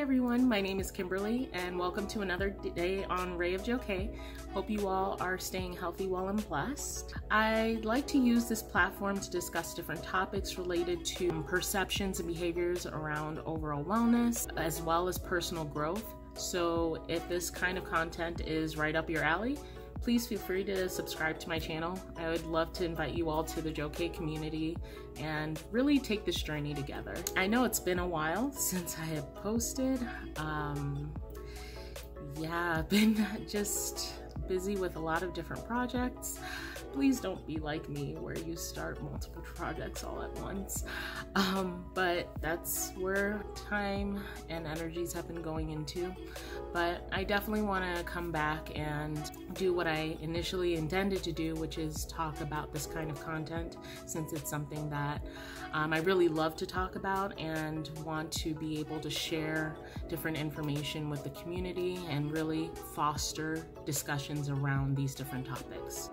Hi everyone, my name is Kimberly and welcome to another day on Ray of JoKay. Hope you all are staying healthy while I'm blessed. I like to use this platform to discuss different topics related to perceptions and behaviors around overall wellness as well as personal growth. So if this kind of content is right up your alley, please feel free to subscribe to my channel. I would love to invite you all to the JoKay community and really take this journey together. I know it's been a while since I have posted. Yeah, I've been just busy with a lot of different projects. Please don't be like me where you start multiple projects all at once. But that's where time and energies have been going into. But I definitely want to come back and do what I initially intended to do, which is talk about this kind of content, since it's something that I really love to talk about and want to be able to share different information with the community and really foster discussions around these different topics.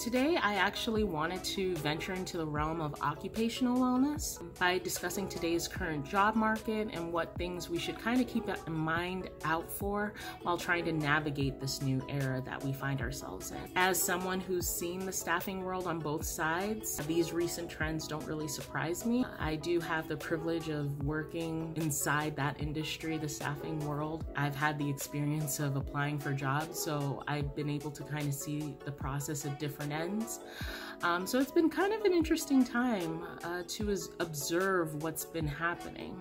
Today, I actually wanted to venture into the realm of occupational wellness by discussing today's current job market and what things we should kind of keep in mind out for while trying to navigate this new era that we find ourselves in. As someone who's seen the staffing world on both sides, these recent trends don't really surprise me. I do have the privilege of working inside that industry, the staffing world. I've had the experience of applying for jobs, so I've been able to kind of see the process of different ends. So it's been kind of an interesting time to observe what's been happening.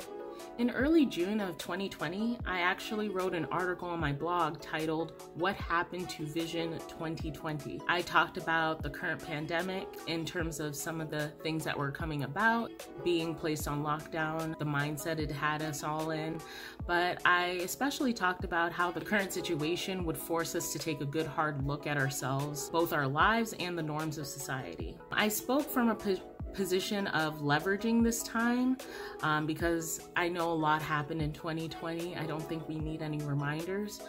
In early June of 2020, I actually wrote an article on my blog titled, "What Happened to Vision 2020?" I talked about the current pandemic in terms of some of the things that were coming about, being placed on lockdown, the mindset it had us all in, but I especially talked about how the current situation would force us to take a good hard look at ourselves, both our lives and the norms of society. I spoke from a position of leveraging this time because I know a lot happened in 2020. I don't think we need any reminders,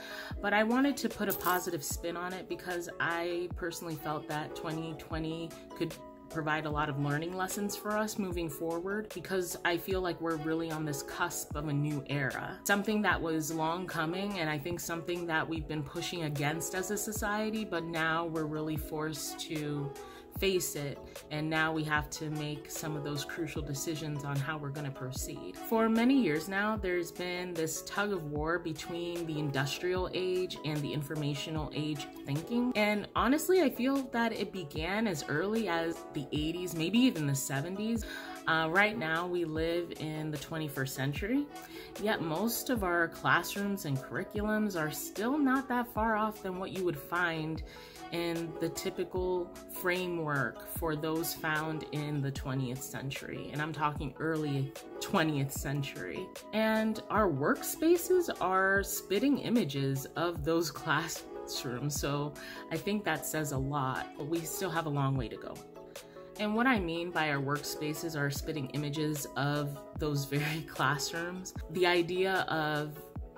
but I wanted to put a positive spin on it because I personally felt that 2020 could provide a lot of learning lessons for us moving forward, because I feel like we're really on this cusp of a new era, something that was long coming, and I think something that we've been pushing against as a society, but now we're really forced to face it, and now we have to make some of those crucial decisions on how we're going to proceed. For many years now, there's been this tug of war between the industrial age and the informational age thinking, and honestly I feel that it began as early as the 80s, maybe even the 70s. Right now we live in the 21st century, yet most of our classrooms and curriculums are still not that far off than what you would find in the typical framework for those found in the 20th century. And I'm talking early 20th century. And our workspaces are spitting images of those classrooms. So I think that says a lot, but we still have a long way to go. And what I mean by our workspaces are spitting images of those very classrooms. The idea of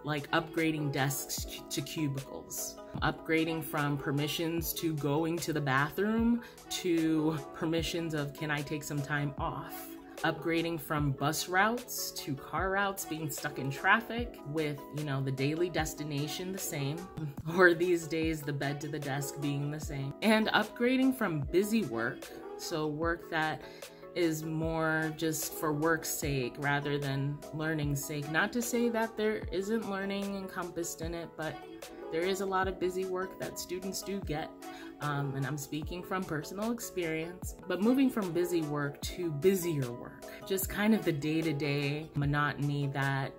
like upgrading desks to cubicles, upgrading from permissions to going to the bathroom to permissions of can I take some time off, upgrading from bus routes to car routes, being stuck in traffic with, you know, the daily destination the same, or these days the bed to the desk being the same, and upgrading from busy work. So work that is more just for work's sake rather than learning's sake. Not to say that there isn't learning encompassed in it, but there is a lot of busy work that students do get, and I'm speaking from personal experience. But moving from busy work to busier work, just kind of the day-to-day monotony that,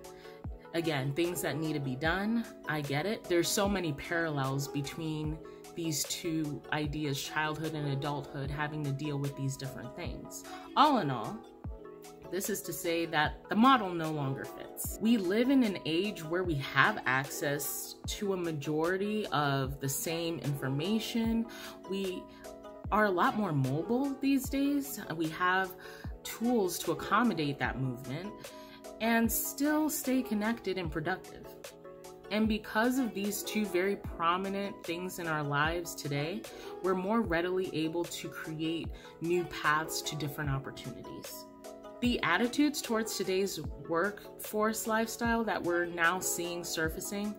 again, things that need to be done, I get it. There's so many parallels between these two ideas, childhood and adulthood, having to deal with these different things. All in all, this is to say that the model no longer fits. We live in an age where we have access to a majority of the same information. We are a lot more mobile these days. We have tools to accommodate that movement and still stay connected and productive. And because of these two very prominent things in our lives today, we're more readily able to create new paths to different opportunities. the attitudes towards today's workforce lifestyle that we're now seeing surfacing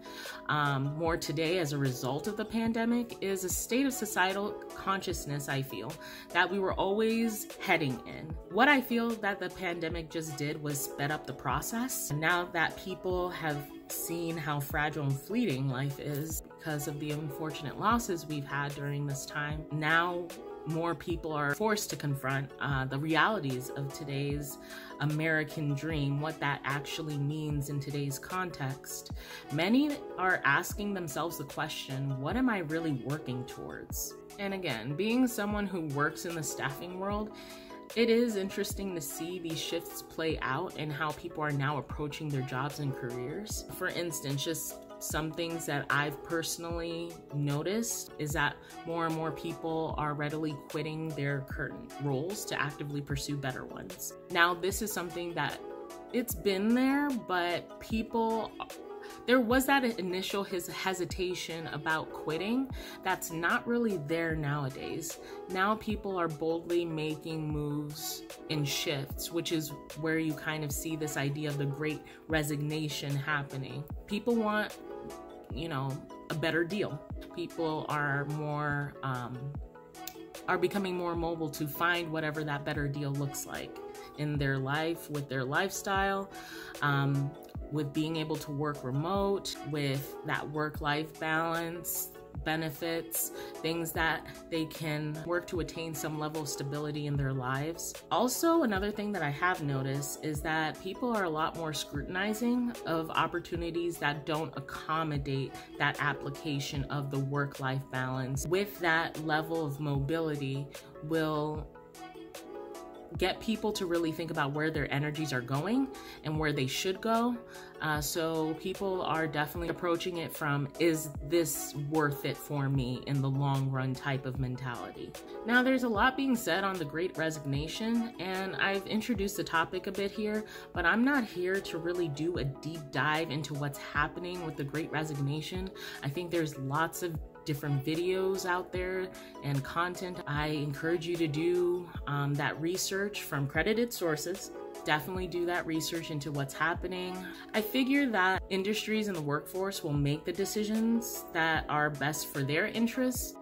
more today as a result of the pandemic is a state of societal consciousness, I feel, that we were always heading in. What I feel that the pandemic just did was sped up the process. And now that people have seen how fragile and fleeting life is because of the unfortunate losses we've had during this time, now more people are forced to confront the realities of today's American dream, what that actually means in today's context. Many are asking themselves the question, what am I really working towards? And again, being someone who works in the staffing world, it is interesting to see these shifts play out and how people are now approaching their jobs and careers. For instance, just some things that I've personally noticed is that more and more people are readily quitting their current roles to actively pursue better ones. Now, this is something that it's been there, but people, there was that initial hesitation about quitting that's not really there nowadays. Now people are boldly making moves and shifts, which is where you kind of see this idea of the Great Resignation happening. People want, you know, a better deal. People are more, are becoming more mobile to find whatever that better deal looks like in their life, with their lifestyle, with being able to work remote, with that work-life balance, benefits, things that they can work to attain some level of stability in their lives. Also, another thing that I have noticed is that people are a lot more scrutinizing of opportunities that don't accommodate that application of the work-life balance. With that level of mobility will get people to really think about where their energies are going and where they should go. So people are definitely approaching it from, is this worth it for me in the long run type of mentality. Now there's a lot being said on the Great Resignation, and I've introduced the topic a bit here, but I'm not here to really do a deep dive into what's happening with the Great Resignation. I think there's lots of different videos out there and content. I encourage you to do that research from credited sources. Definitely do that research into what's happening. I figure that industries and the workforce will make the decisions that are best for their interests.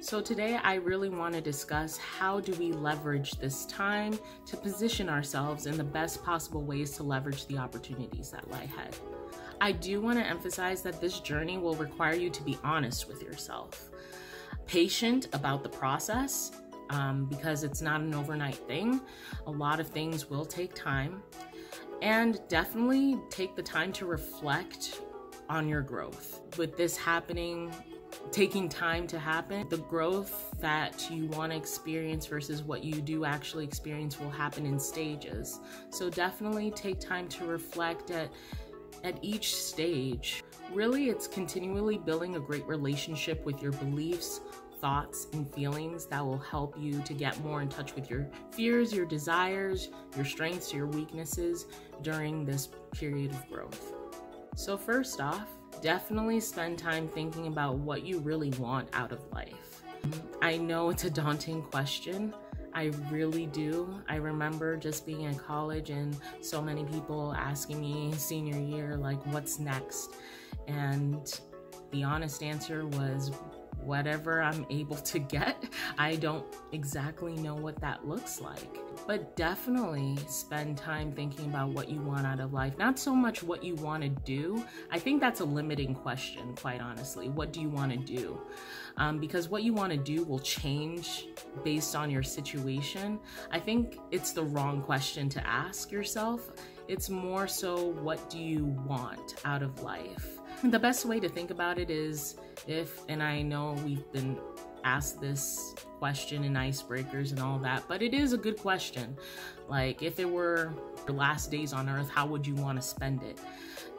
So today I really want to discuss how do we leverage this time to position ourselves in the best possible ways to leverage the opportunities that lie ahead. I do want to emphasize that this journey will require you to be honest with yourself, patient about the process, because it's not an overnight thing. A lot of things will take time, and definitely take the time to reflect on your growth. With this happening, taking time to happen, the growth that you want to experience versus what you do actually experience will happen in stages. So definitely take time to reflect at each stage. Really, it's continually building a great relationship with your beliefs, thoughts, and feelings that will help you to get more in touch with your fears, your desires, your strengths, your weaknesses during this period of growth. So first off, definitely spend time thinking about what you really want out of life. I know it's a daunting question. I really do. I remember just being in college and so many people asking me senior year, like, what's next? And the honest answer was whatever I'm able to get. I don't exactly know what that looks like, but definitely spend time thinking about what you want out of life. Not so much what you want to do. I think that's a limiting question, quite honestly. What do you want to do? Because what you want to do will change based on your situation. I think it's the wrong question to ask yourself. It's more so, what do you want out of life? The best way to think about it is if, and I know we've been asked this question in icebreakers and all that, but it is a good question. Like, if it were your last days on earth, how would you want to spend it?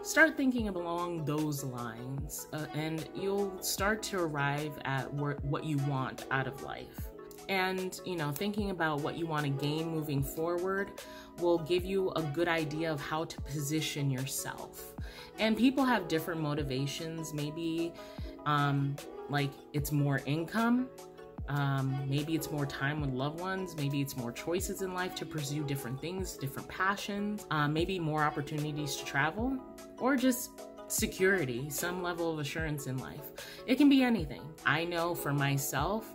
Start thinking along those lines, and you'll start to arrive at what you want out of life. And, you know, thinking about what you want to gain moving forward will give you a good idea of how to position yourself. And people have different motivations. Maybe like it's more income. Maybe it's more time with loved ones. Maybe it's more choices in life to pursue different things, different passions, maybe more opportunities to travel, or just security, some level of assurance in life. It can be anything. I know for myself,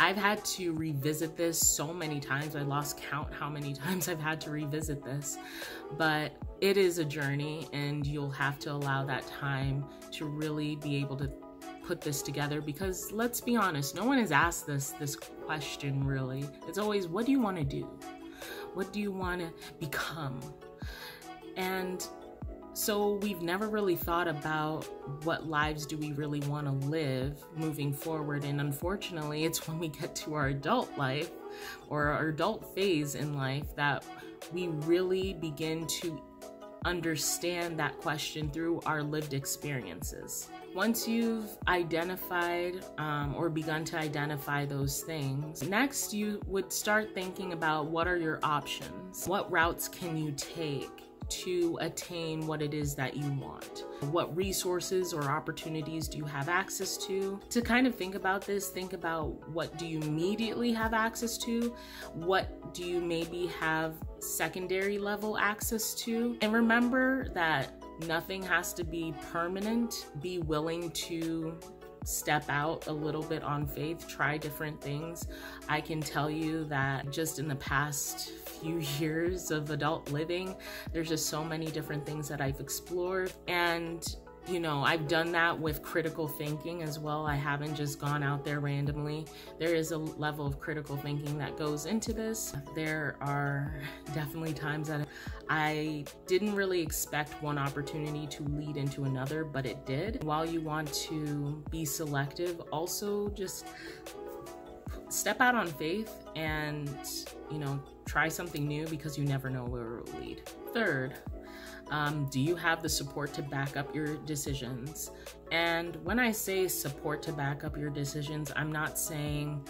I've had to revisit this so many times. I lost count how many times I've had to revisit this, but it is a journey, and you'll have to allow that time to really be able to put this together, because let's be honest, no one has asked this question really. It's always, what do you want to do? What do you want to become? And so we've never really thought about what lives do we really want to live moving forward. And unfortunately, it's when we get to our adult life or our adult phase in life that we really begin to understand that question through our lived experiences. Once you've identified or begun to identify those things, next you would start thinking about what are your options? What routes can you take to attain what it is that you want? What resources or opportunities do you have access to? To kind of think about this, think about what do you immediately have access to? What do you maybe have secondary level access to? And remember that nothing has to be permanent. Be willing to step out a little bit on faith, try different things. I can tell you that just in the past few years of adult living, there's just so many different things that I've explored. And, you know, I've done that with critical thinking as well. I haven't just gone out there randomly. There is a level of critical thinking that goes into this. There are definitely times that I didn't really expect one opportunity to lead into another, but it did. While you want to be selective, also just step out on faith and, you know, try something new, because you never know where it will lead. Third, do you have the support to back up your decisions? And when I say support to back up your decisions, I'm not saying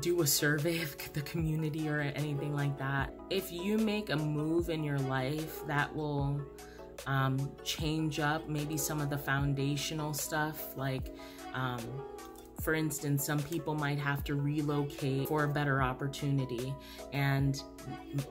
do a survey of the community or anything like that. If you make a move in your life that will change up maybe some of the foundational stuff, like for instance, some people might have to relocate for a better opportunity, and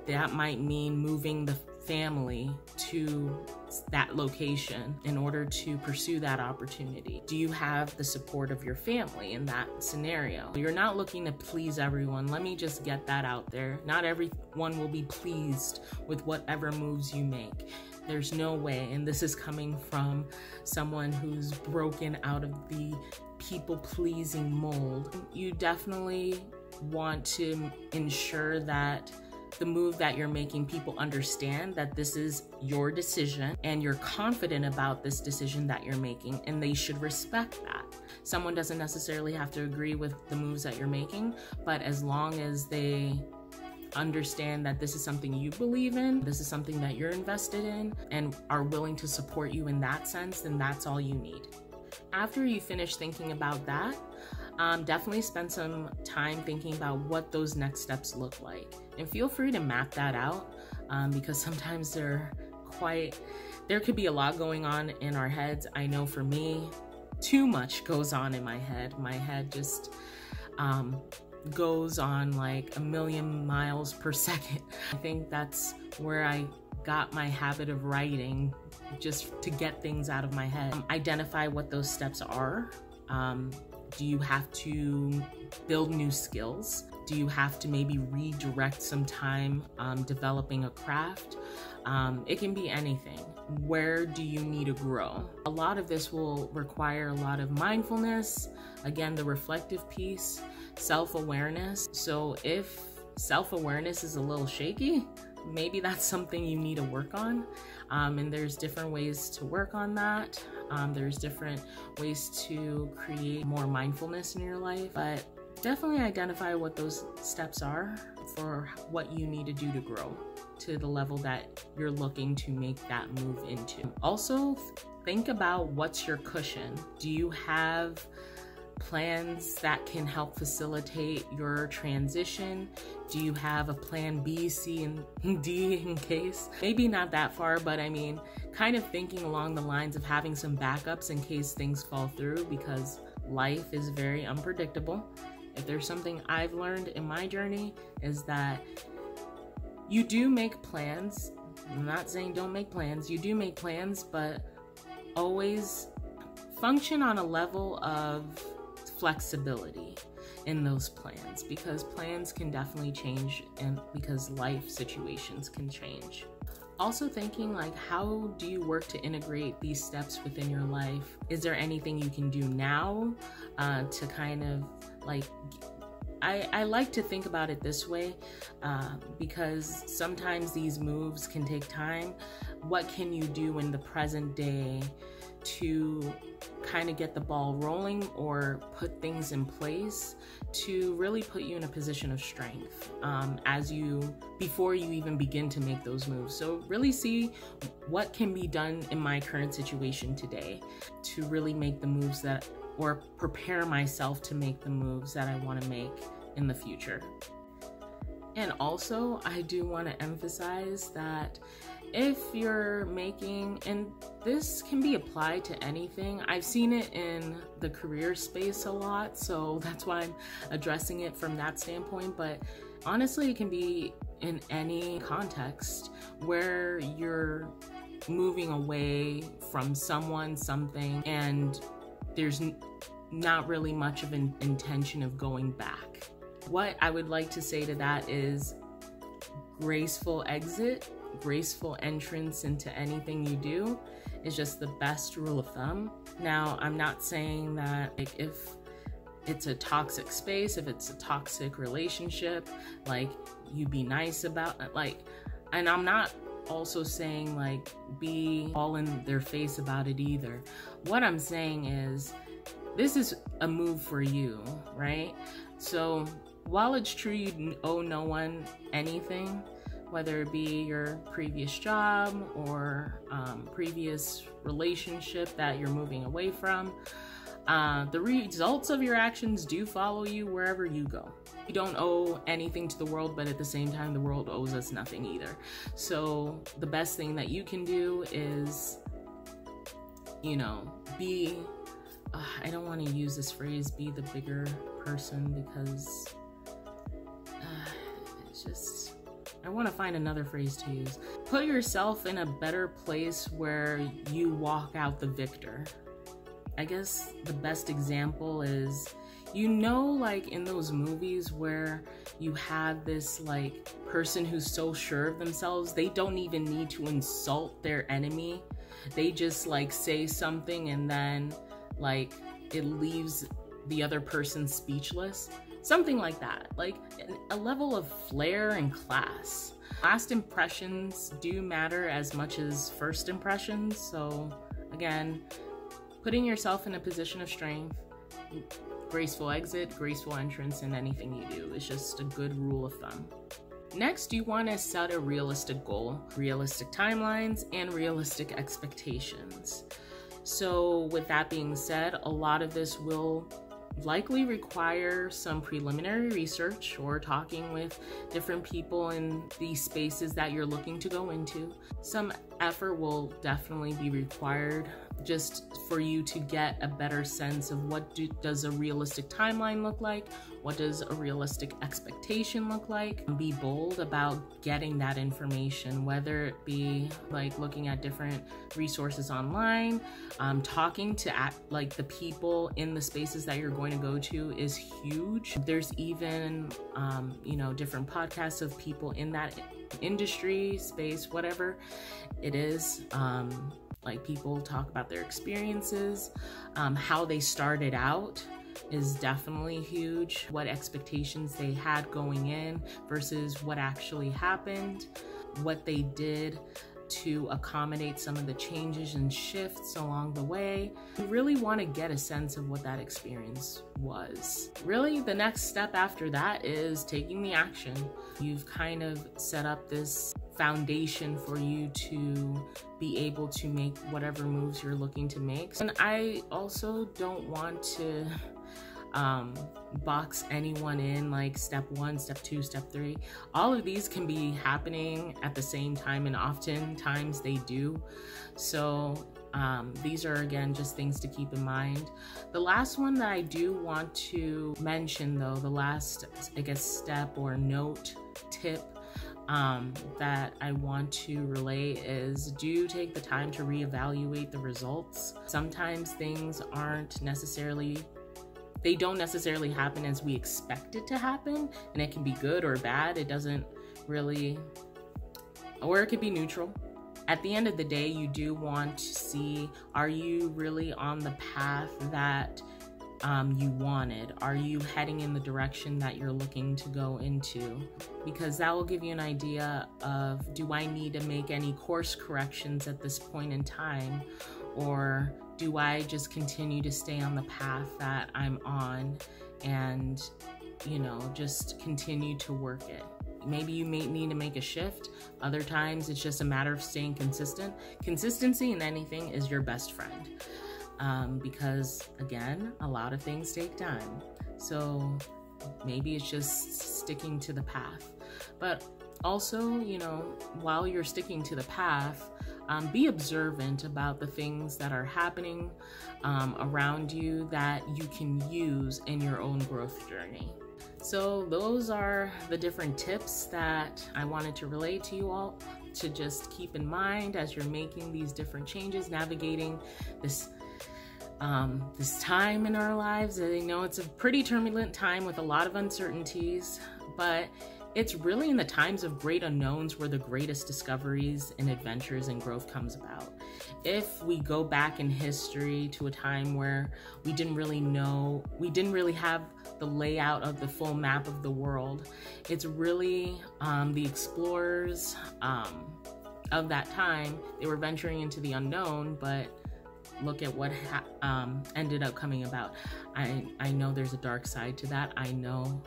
that might mean moving the family to that location in order to pursue that opportunity. Do you have the support of your family in that scenario? You're not looking to please everyone. Let me just get that out there. Not everyone will be pleased with whatever moves you make. There's no way, and this is coming from someone who's broken out of the people-pleasing mold. You definitely want to ensure that the move that you're making, people understand that this is your decision and you're confident about this decision that you're making, and they should respect that. Someone doesn't necessarily have to agree with the moves that you're making, but as long as they understand that this is something you believe in, this is something that you're invested in, and are willing to support you in that sense, then that's all you need. After you finish thinking about that, definitely spend some time thinking about what those next steps look like. And feel free to map that out because sometimes there could be a lot going on in our heads. I know for me, too much goes on in my head. My head just goes on like a million miles per second. I think that's where I got my habit of writing, just to get things out of my head. Identify what those steps are. Do you have to build new skills? Do you have to maybe redirect some time developing a craft? It can be anything. Where do you need to grow? A lot of this will require a lot of mindfulness. Again, the reflective piece, self-awareness. So if self-awareness is a little shaky, maybe that's something you need to work on. And there's different ways to work on that. There's different ways to create more mindfulness in your life, but definitely identify what those steps are for what you need to do to grow to the level that you're looking to make that move into. Also, think about what's your cushion. Do you have plans that can help facilitate your transition? Do you have a plan B, C, and D in case? Maybe not that far, but I mean, kind of thinking along the lines of having some backups in case things fall through, because Life is very unpredictable. If there's something I've learned in my journey, is that you do make plans. I'm not saying don't make plans. You do make plans, but always function on a level of flexibility in those plans, because plans can definitely change, and because life situations can change. Also thinking, like, how do you work to integrate these steps within your life? Is there anything you can do now to kind of, like, I like to think about it this way, because sometimes these moves can take time. What can you do in the present day to kind of get the ball rolling or put things in place to really put you in a position of strength before you even begin to make those moves? So really see what can be done in my current situation today to really make the moves that, or prepare myself to make the moves that I want to make in the future. And also, I do want to emphasize that if you're making, and this can be applied to anything, I've seen it in the career space a lot, so that's why I'm addressing it from that standpoint, but honestly, it can be in any context where you're moving away from someone, something, and there's not really much of an intention of going back. What I would like to say to that is graceful exit. Graceful entrance into anything you do is just the best rule of thumb. Now, I'm not saying that, like, if it's a toxic space, if it's a toxic relationship, like, you be nice about it, like, and I'm not also saying, like, be all in their face about it either. What I'm saying is this is a move for you, right? So while it's true you owe no one anything, whether it be your previous job or previous relationship that you're moving away from, the results of your actions do follow you wherever you go. You don't owe anything to the world, but at the same time, the world owes us nothing either. So the best thing that you can do is, you know, be, I don't want to use this phrase, be the bigger person, because it's just, I want to find another phrase to use. Put yourself in a better place where you walk out the victor. I guess the best example is, you know, like in those movies where you have this, like, person who's so sure of themselves, they don't even need to insult their enemy. They just, like, say something and then, like, it leaves the other person speechless. Something like that, like a level of flair and class. Last impressions do matter as much as first impressions. So again, putting yourself in a position of strength, graceful exit, graceful entrance in anything you do is just a good rule of thumb. Next, you want to set a realistic goal, realistic timelines, and realistic expectations. So with that being said, a lot of this will likely require some preliminary research or talking with different people in the spaces that you're looking to go into. Some effort will definitely be required just for you to get a better sense of what does a realistic timeline look like, what does a realistic expectation look like. Be bold about getting that information, whether it be, like, looking at different resources online, talking to, like, the people in the spaces that you're going to go to is huge. There's even, you know, different podcasts of people in that industry, space, whatever it is. Like, people talk about their experiences, how they started out is definitely huge, what expectations they had going in versus what actually happened, what they did to accommodate some of the changes and shifts along the way. You really want to get a sense of what that experience was. Really, the next step after that is taking the action. You've kind of set up this foundation for you to be able to make whatever moves you're looking to make. And I also don't want to box anyone in, like step one, step two, step three. All of these can be happening at the same time, and oftentimes they do. So these are, again, just things to keep in mind. The last one that I do want to mention, though, the last, I guess, step or note, tip that I want to relay is do take the time to reevaluate the results. Sometimes things aren't necessarily, they don't necessarily happen as we expect it to happen, and it can be good or bad. It doesn't really, or it could be neutral. At the end of the day, you do want to see, are you really on the path that you wanted? Are you heading in the direction that you're looking to go into? Because that will give you an idea of, do I need to make any course corrections at this point in time? Or do I just continue to stay on the path that I'm on and, you know, just continue to work it? Maybe you may need to make a shift. Other times it's just a matter of staying consistent. Consistency in anything is your best friend, because, again, a lot of things take time. So maybe it's just sticking to the path. But also, you know, while you're sticking to the path, be observant about the things that are happening around you that you can use in your own growth journey. So those are the different tips that I wanted to relay to you all to just keep in mind as you're making these different changes, navigating this this time in our lives. I know it's a pretty turbulent time with a lot of uncertainties, but it's really in the times of great unknowns where the greatest discoveries and adventures and growth comes about. If we go back in history to a time where we didn't really know, we didn't really have the layout of the full map of the world, it's really the explorers of that time, they were venturing into the unknown, but look at what ended up coming about. I know there's a dark side to that. I know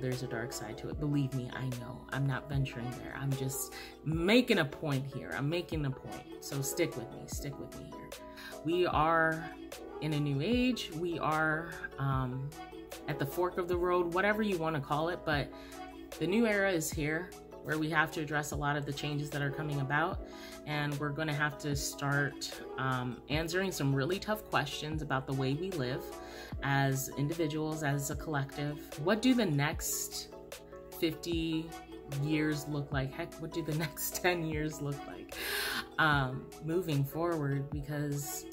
there's a dark side to it. Believe me, I know. I'm not venturing there. I'm just making a point here. I'm making a point. So stick with me. Stick with me here. We are in a new age. We are at the fork of the road, whatever you want to call it. But the new era is here, where we have to address a lot of the changes that are coming about. And we're gonna have to start answering some really tough questions about the way we live as individuals, as a collective. What do the next 50 years look like? Heck, what do the next 10 years look like? Moving forward, because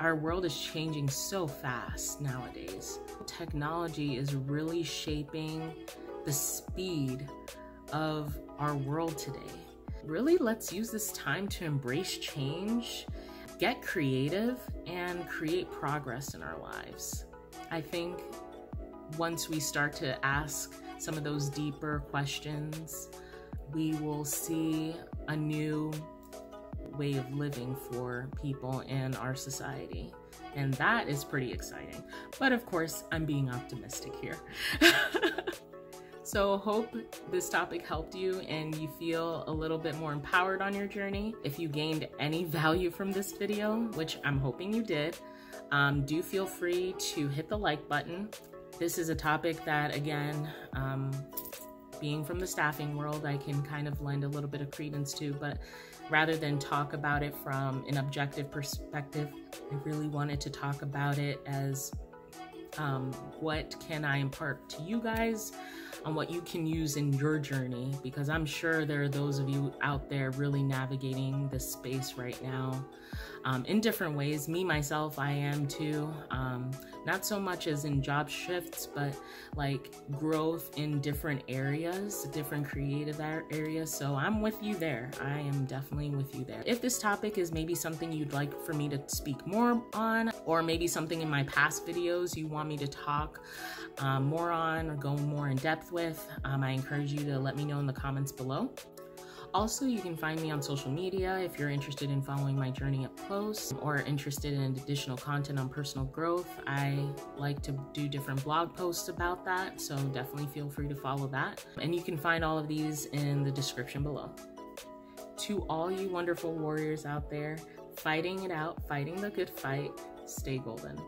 our world is changing so fast nowadays. Technology is really shaping the speed of our world today. Really, let's use this time to embrace change, get creative, and create progress in our lives. I think once we start to ask some of those deeper questions, we will see a new way of living for people in our society. And that is pretty exciting. But of course, I'm being optimistic here. So hope this topic helped you and you feel a little bit more empowered on your journey. If you gained any value from this video, which I'm hoping you did, do feel free to hit the like button. This is a topic that, again, being from the staffing world, I can kind of lend a little bit of credence to, but rather than talk about it from an objective perspective, I really wanted to talk about it as what can I impart to you guys on what you can use in your journey, because I'm sure there are those of you out there really navigating this space right now in different ways. Me, myself, I am too. Not so much as in job shifts, but like growth in different areas, different creative areas. So I'm with you there. I am definitely with you there. If this topic is maybe something you'd like for me to speak more on, or maybe something in my past videos you want me to talk more on or go more in depth with, I encourage you to let me know in the comments below. Also, you can find me on social media if you're interested in following my journey up close or interested in additional content on personal growth. I like to do different blog posts about that, so definitely feel free to follow that. And you can find all of these in the description below. To all you wonderful warriors out there, fighting it out, fighting the good fight, stay golden.